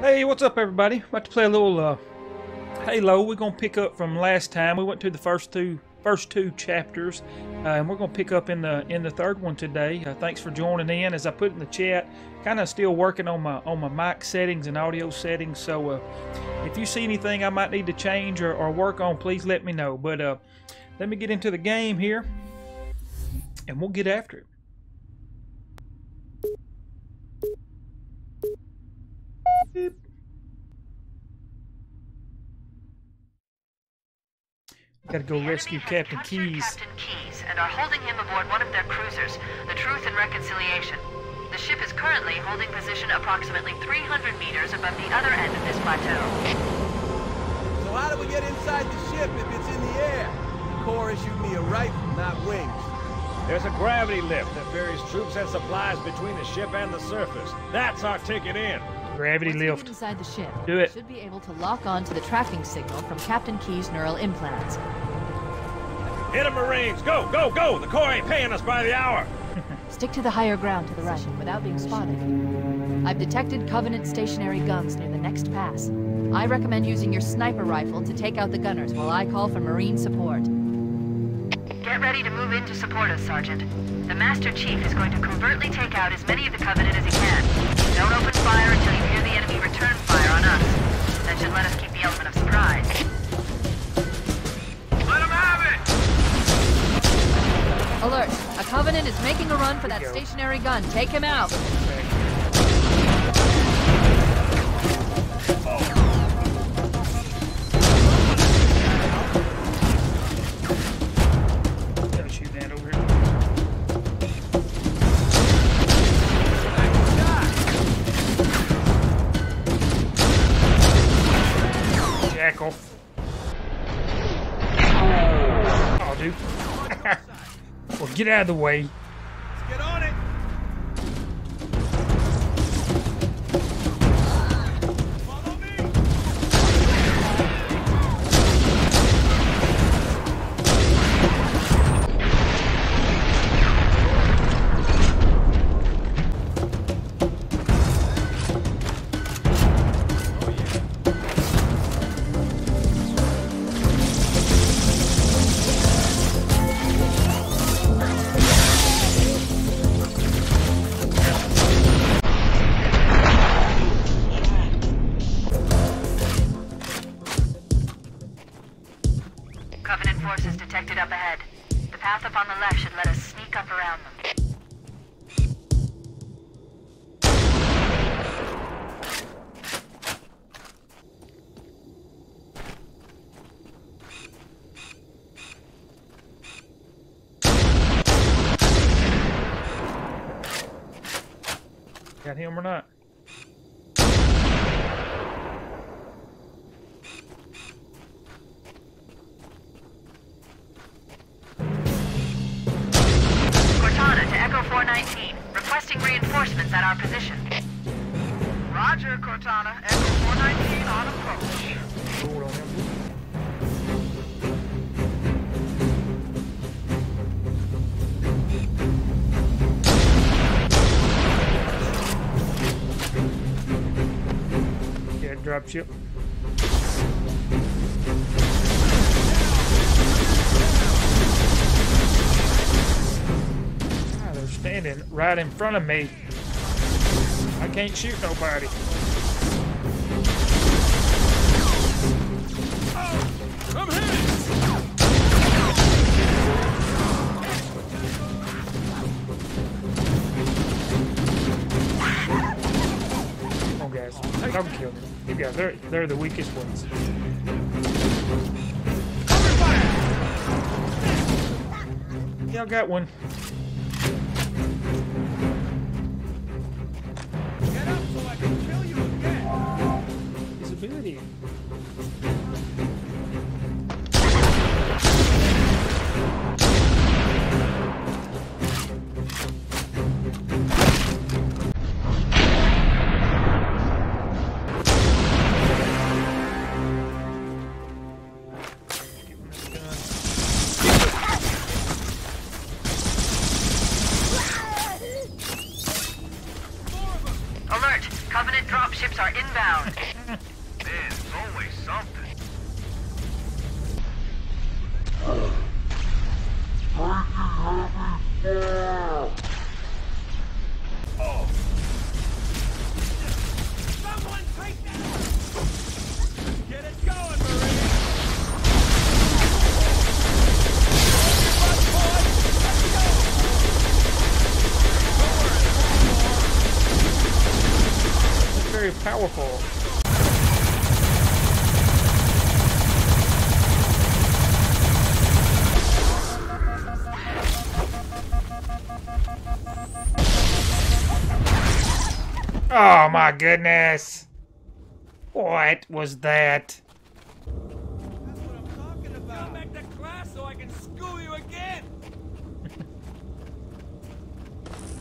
Hey, what's up everybody? About to play a little Halo. We're gonna pick up from last time. We went through the first two chapters, and we're gonna pick up in the third one today. Thanks for joining in. As I put in the chat, kind of still working on my mic settings and audio settings, so if you see anything I might need to change or work on, please let me know. But let me get into the game here and we'll get after it. Gotta go rescue Captain Keyes. Captain Keyes, and are holding him aboard one of their cruisers, the Truth and Reconciliation. The ship is currently holding position approximately 300 meters above the other end of this plateau. So how do we get inside the ship if it's in the air? The Corps issued me a rifle, not wings. There's a gravity lift that ferries troops and supplies between the ship and the surface. That's our ticket in. Gravity lift. Inside the ship, do it. Should be able to lock on to the tracking signal from Captain Keyes' neural implants. Hit him, Marines! Go, go, go! The Corps ain't paying us by the hour. Stick to the higher ground to the right without being spotted. I've detected Covenant stationary guns near the next pass. I recommend using your sniper rifle to take out the gunners while I call for Marine support. Get ready to move in to support us, Sergeant. The Master Chief is going to covertly take out as many of the Covenant as he can. Don't open fire until you hear the enemy return fire on us. That should let us keep the element of surprise. Let him have it! Alert! A Covenant is making a run for that stationary gun. Take him out! Jackal. Oh, dude. Well, get out of the way. Let's get on it. Follow me. Oh, yeah. Got him or not? Cortana to Echo 419, requesting reinforcements at our position. Roger, Cortana. Echo 419 on approach. Hold on him. Drop ship. Ah, they're standing right in front of me. I can't shoot nobody. Oh, I'm hit! Come kill them. You guys, they're the weakest ones. Cover fire! Yeah, I got one. Get up so I can kill you again. Visibility. Covenant dropships are inbound. Man, it's always something. Oh. Someone take that! Get it going, Marie! That's very powerful. Oh my goodness! What was that? That's what I'm talking about. Come back to class so I can school you again.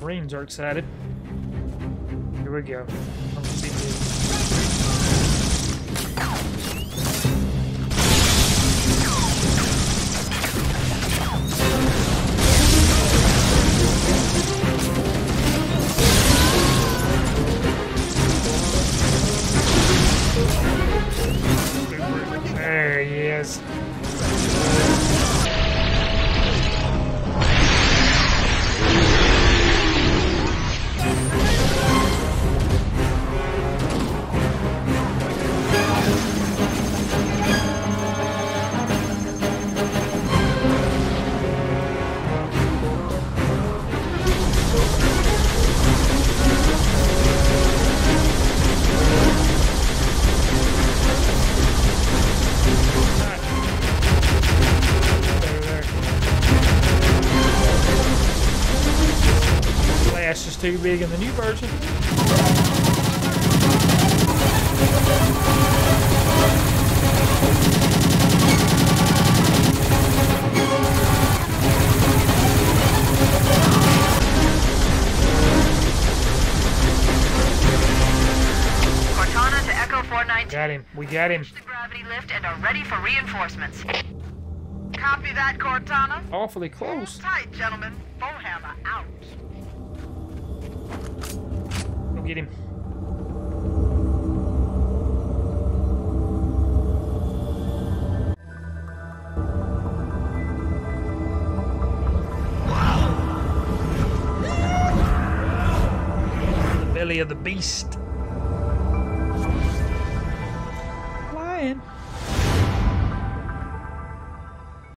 Marines are excited. Here we go. There he is. Is too big in the new version. Cortana to Echo 419. Got him. We got him. The gravity lift and are ready for reinforcements. Copy that, Cortana. Awfully close. Tight, gentlemen. Bullhammer out. Go get him. Wow. The belly of the beast.